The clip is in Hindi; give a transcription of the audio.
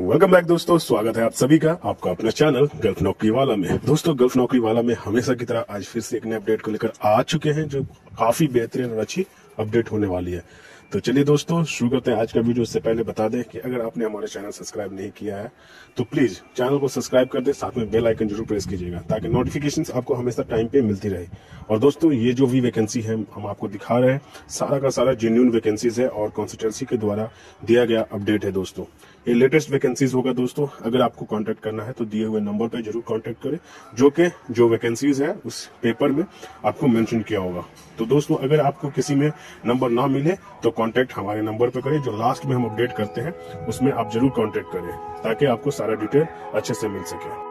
वेलकम बैक दोस्तों, स्वागत है आप सभी का आपका अपना चैनल गल्फ नौकरी वाला में। दोस्तों, गल्फ नौकरी वाला में हमेशा की तरह आज फिर से एक नए अपडेट को लेकर आ चुके हैं जो काफी बेहतरीन और अच्छी अपडेट होने वाली है। तो चलिए दोस्तों शुरू करते हैं आज का वीडियो। उससे पहले बता दें कि अगर आपने हमारे चैनल सब्सक्राइब नहीं किया है तो प्लीज चैनल को सब्सक्राइब कर दें, साथ में बेल आइकन जरूर प्रेस कीजिएगा ताकि नोटिफिकेशन आपको हमेशा टाइम पे मिलती रहे। और दोस्तों, ये जो भी वैकेंसी है हम आपको दिखा रहे हैं, सारा का सारा जेन्युइन वैकेंसीज है और कंसल्टेंसी के द्वारा दिया गया अपडेट है। दोस्तों, ये लेटेस्ट वैकेंसीज होगा। दोस्तों, अगर आपको कॉन्टेक्ट करना है तो दिए हुए नंबर पर जरूर कॉन्टेक्ट करें, जो कि जो वैकेंसीज है उस पेपर में आपको मेंशन किया होगा। तो दोस्तों, अगर आपको किसी में नंबर ना मिले तो कांटेक्ट हमारे नंबर पर करें जो लास्ट में हम अपडेट करते हैं, उसमें आप जरूर कांटेक्ट करें ताकि आपको सारा डिटेल अच्छे से मिल सके।